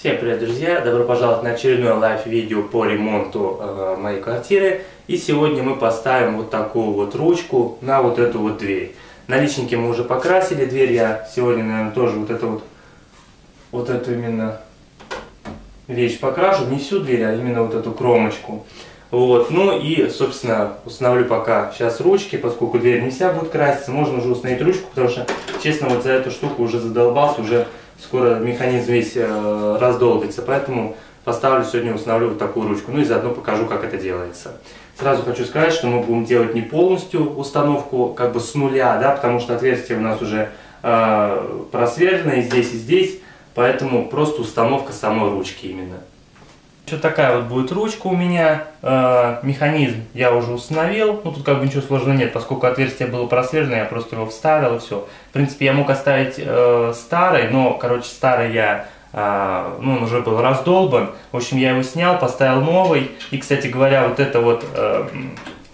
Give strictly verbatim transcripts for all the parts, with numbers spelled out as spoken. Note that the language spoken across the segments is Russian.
Всем привет, друзья! Добро пожаловать на очередное лайв-видео по ремонту э, моей квартиры. И сегодня мы поставим вот такую вот ручку на вот эту вот дверь. Наличники мы уже покрасили, дверь я сегодня, наверное, тоже вот эту вот, вот эту именно вещь покрашу. Не всю дверь, а именно вот эту кромочку. Вот. Ну и, собственно, установлю пока сейчас ручки, поскольку дверь не вся будет краситься. Можно уже установить ручку, потому что, честно, вот за эту штуку уже задолбался, уже... Скоро механизм весь э, раздолбится, поэтому поставлю сегодня, установлю вот такую ручку. Ну и заодно покажу, как это делается. Сразу хочу сказать, что мы будем делать не полностью установку, как бы с нуля, да, потому что отверстие у нас уже э, просверлено и здесь, и здесь. Поэтому просто установка самой ручки именно. Вот такая вот будет ручка у меня. Э, механизм я уже установил. Ну тут как бы ничего сложного нет, поскольку отверстие было просверлено, я просто его вставил и все. В принципе, я мог оставить э, старый, но, короче, старый я, э, ну он уже был раздолбан. В общем, я его снял, поставил новый. И, кстати говоря, вот это вот... Э,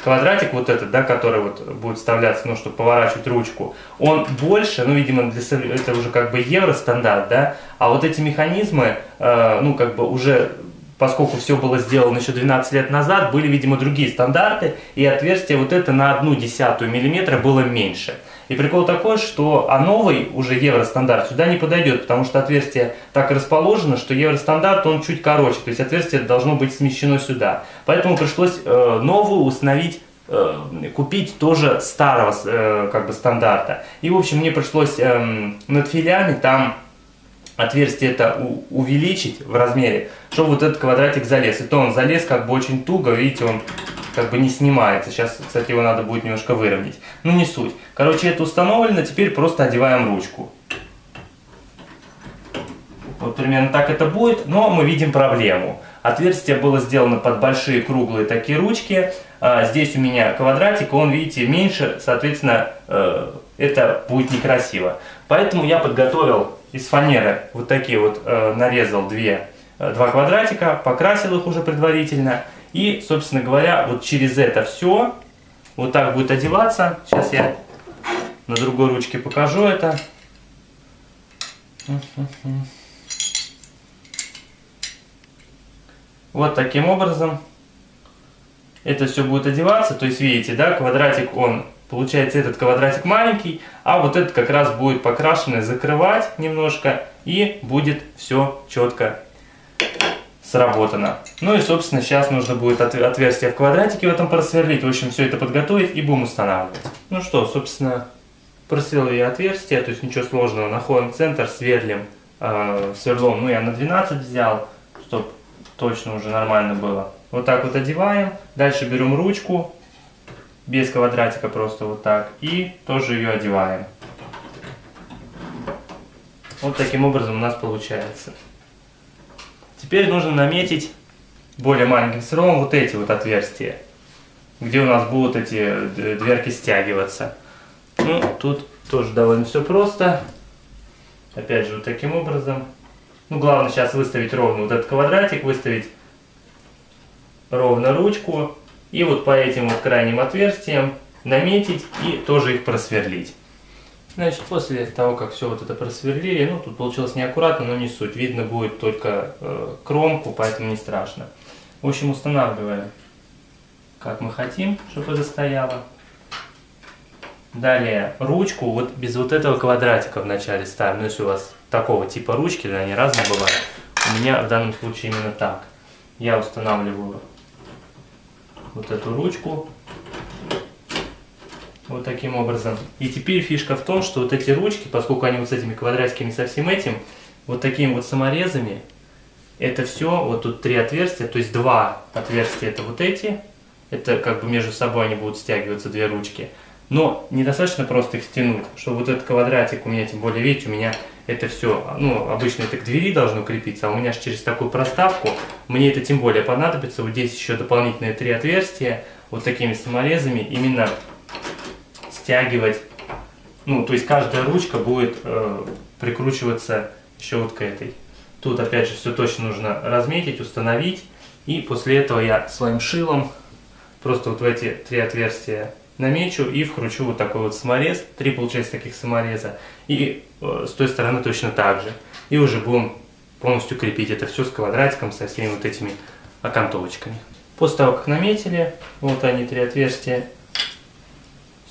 квадратик вот этот, да, который вот будет вставляться, ну, чтобы поворачивать ручку, он больше, ну, видимо, для, это уже как бы евростандарт, да, а вот эти механизмы, э, ну, как бы уже, поскольку все было сделано еще двенадцать лет назад, были, видимо, другие стандарты, и отверстие вот это на одну десятую миллиметра было меньше. И прикол такой, что а новый уже евростандарт сюда не подойдет, потому что отверстие так расположено, что евростандарт он чуть короче, то есть отверстие должно быть смещено сюда. Поэтому пришлось э, новую установить, э, купить тоже старого э, как бы стандарта. И в общем мне пришлось э, над филями там отверстие это увеличить в размере, чтобы вот этот квадратик залез. И то он залез как бы очень туго, видите, он... как бы не снимается. Сейчас, кстати, его надо будет немножко выровнять. Ну, не суть. Короче, это установлено. Теперь просто одеваем ручку. Вот примерно так это будет. Но мы видим проблему. Отверстие было сделано под большие круглые такие ручки. А здесь у меня квадратик. Он, видите, меньше. Соответственно, это будет некрасиво. Поэтому я подготовил из фанеры вот такие вот. Нарезал две, два квадратика. Покрасил их уже предварительно. И, собственно говоря, вот через это все вот так будет одеваться. Сейчас я на другой ручке покажу это. Вот таким образом это все будет одеваться. То есть, видите, да, квадратик, он, получается, этот квадратик маленький, а вот этот как раз будет покрашенный, закрывать немножко, и будет все четко сработано. Ну и, собственно, сейчас нужно будет отверстие в квадратике в этом просверлить. В общем, все это подготовить и будем устанавливать. Ну что, собственно, просверлил я отверстие, то есть ничего сложного. Находим центр, сверлим э, сверлом. Ну, я на двенадцать взял, чтобы точно уже нормально было. Вот так вот одеваем. Дальше берем ручку, без квадратика просто вот так, и тоже ее одеваем. Вот таким образом у нас получается. Теперь нужно наметить более маленьким сверлом вот эти вот отверстия, где у нас будут эти дверки стягиваться. Ну, тут тоже довольно все просто. Опять же, вот таким образом. Ну, главное сейчас выставить ровно вот этот квадратик, выставить ровно ручку. И вот по этим вот крайним отверстиям наметить и тоже их просверлить. Значит, после того, как все вот это просверлили, ну, тут получилось неаккуратно, но не суть. Видно будет только э, кромку, поэтому не страшно. В общем, устанавливаем, как мы хотим, чтобы это стояло. Далее, ручку вот без вот этого квадратика вначале ставим. Ну, если у вас такого типа ручки, да, они разные бывают. У меня в данном случае именно так. Я устанавливаю вот эту ручку. Вот таким образом. И теперь фишка в том, что вот эти ручки, поскольку они вот с этими квадратиками, со всем этим, вот такими вот саморезами, это все, вот тут три отверстия, то есть два отверстия это вот эти, это как бы между собой они будут стягиваться, две ручки. Но недостаточно просто их стянуть, чтобы вот этот квадратик у меня, тем более, видите, у меня это все, ну, обычно это к двери должно крепиться, а у меня же через такую проставку, мне это тем более понадобится, вот здесь еще дополнительные три отверстия, вот такими саморезами, именно... стягивать, ну, то есть каждая ручка будет э, прикручиваться еще вот к этой. Тут опять же все точно нужно разметить, установить, и после этого я своим шилом просто вот в эти три отверстия намечу и вкручу вот такой вот саморез, три получается таких самореза, и э, с той стороны точно так же, и уже будем полностью крепить это все с квадратиком, со всеми вот этими окантовочками. После того, как наметили, вот они три отверстия,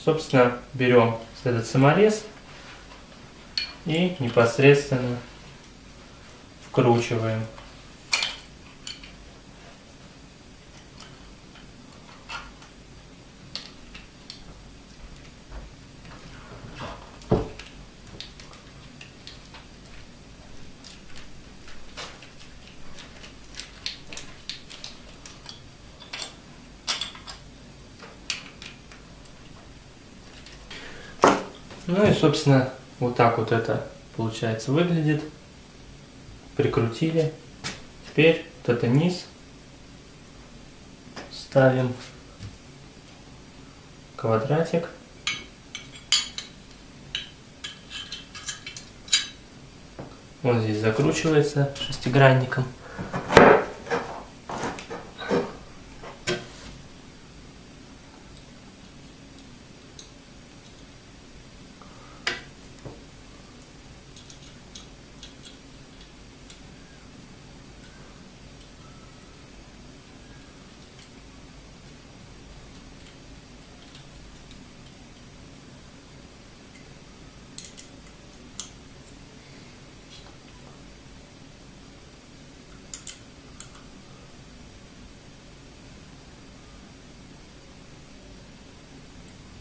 собственно, берем этот саморез и непосредственно вкручиваем. Ну и, собственно, вот так вот это, получается, выглядит. Прикрутили. Теперь вот это низ ставим, квадратик. Он здесь закручивается шестигранником.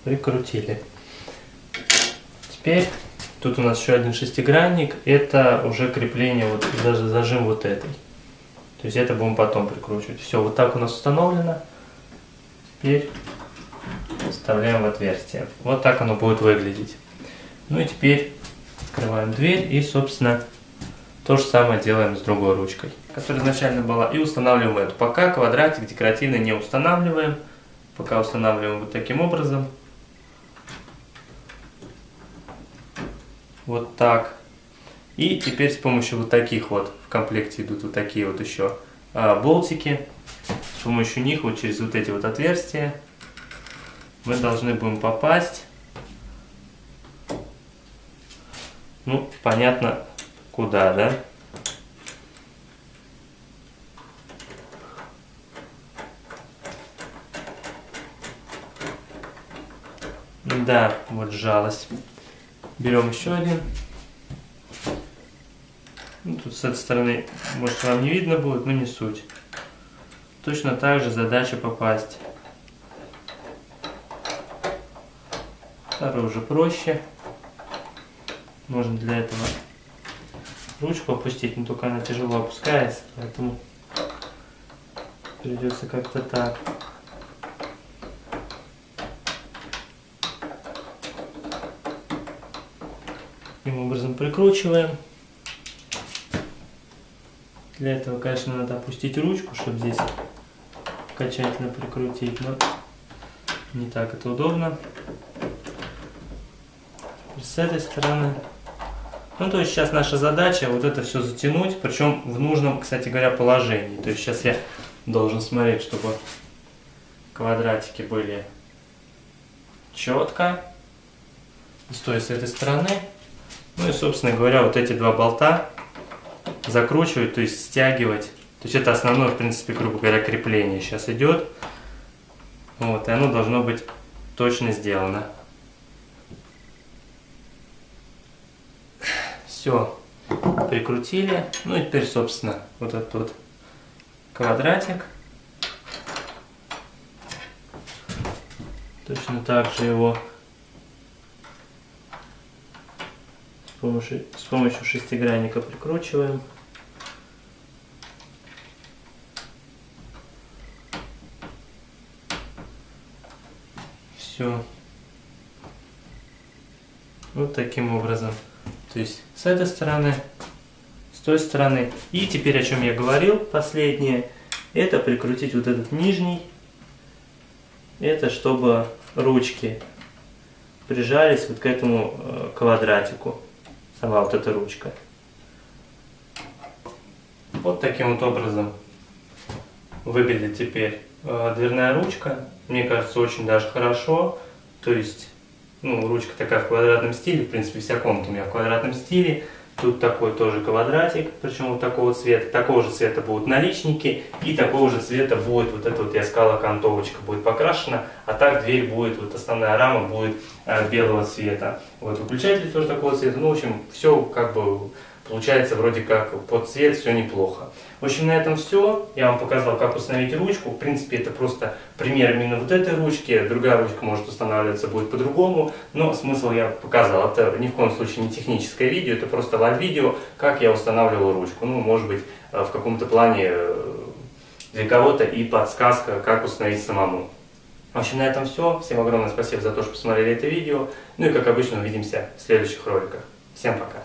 Прикрутили. Теперь тут у нас еще один шестигранник. Это уже крепление, вот даже зажим вот этой. То есть это будем потом прикручивать. Все, вот так у нас установлено. Теперь вставляем в отверстие. Вот так оно будет выглядеть. Ну и теперь открываем дверь и, собственно, то же самое делаем с другой ручкой, которая изначально была, и устанавливаем эту. Пока квадратик декоративный не устанавливаем. Пока устанавливаем вот таким образом. Вот так. И теперь с помощью вот таких вот, в комплекте идут вот такие вот еще а, болтики. С помощью них, вот через вот эти вот отверстия, мы должны будем попасть. Ну, понятно, куда, да? Да, вот сжалось. Берем еще один. Ну, тут с этой стороны, может, вам не видно будет, но не суть. Точно так же задача попасть. Второй уже проще. Можно для этого ручку опустить, но только она тяжело опускается, поэтому придется как-то так. Таким образом прикручиваем. Для этого, конечно, надо опустить ручку, чтобы здесь окончательно прикрутить, но не так это удобно. И с этой стороны. Ну, то есть сейчас наша задача вот это все затянуть, причем в нужном, кстати говоря, положении. То есть сейчас я должен смотреть, чтобы квадратики были четко. И стоя с этой стороны. Ну и, собственно говоря, вот эти два болта закручивать, то есть стягивать. То есть это основное, в принципе, грубо говоря, крепление сейчас идет. Вот, и оно должно быть точно сделано. Все, прикрутили. Ну и теперь, собственно, вот этот вот квадратик. Точно так же его... С помощью шестигранника прикручиваем. Все. Вот таким образом. То есть с этой стороны, с той стороны. И теперь, о чем я говорил, последнее, это прикрутить вот этот нижний. Это чтобы ручки прижались вот к этому квадратику. Сама вот эта ручка. Вот таким вот образом выглядит теперь дверная ручка. Мне кажется, очень даже хорошо. То есть, ну, ручка такая в квадратном стиле. В принципе, вся комната у меня в квадратном стиле. Тут такой тоже квадратик, причем вот такого цвета. Такого же цвета будут наличники. И такого же цвета будет вот эта вот, я сказал, окантовочка будет покрашена. А так дверь будет, вот основная рама будет э, белого цвета. Вот выключатель тоже такого цвета. Ну, в общем, все как бы получается вроде как под цвет, все неплохо. В общем, на этом все. Я вам показал, как установить ручку. В принципе, это просто пример именно вот этой ручки. Другая ручка может устанавливаться будет по-другому. Но смысл я показал. Это ни в коем случае не техническое видео. Это просто лайв-видео, как я устанавливал ручку. Ну, может быть, в каком-то плане для кого-то и подсказка, как установить самому. В общем, на этом все. Всем огромное спасибо за то, что посмотрели это видео. Ну и, как обычно, увидимся в следующих роликах. Всем пока!